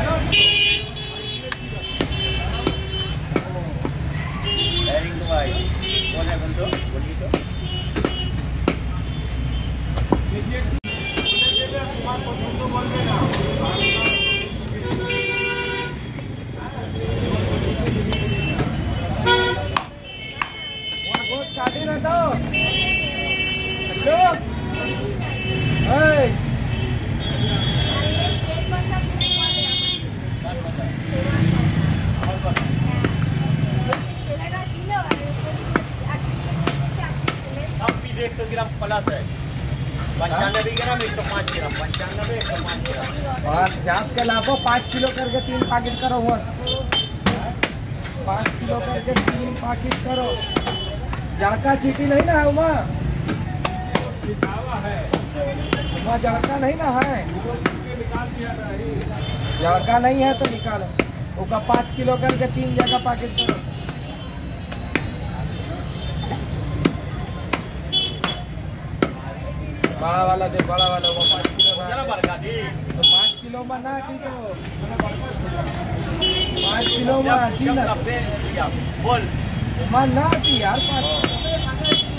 100 gram plus है, 95 ग्राम, 105 ग्राम, 95, 105 ग्राम। और जाप के लाभो 5 किलो करके 3 पैकेट करो, वो 5 किलो करके 3 पैकेट करो। जड़का चीटी नहीं ना है उमा, उमा जड़का नहीं ना है, जड़का नहीं है तो निकालो उसका। 5 किलो करके 3 जगह पैकेट करो। बड़ा वाला दे, बड़ा वाला वो 5 किलो में ना ठीक हो, 5 किलो में बोल मान ना यार।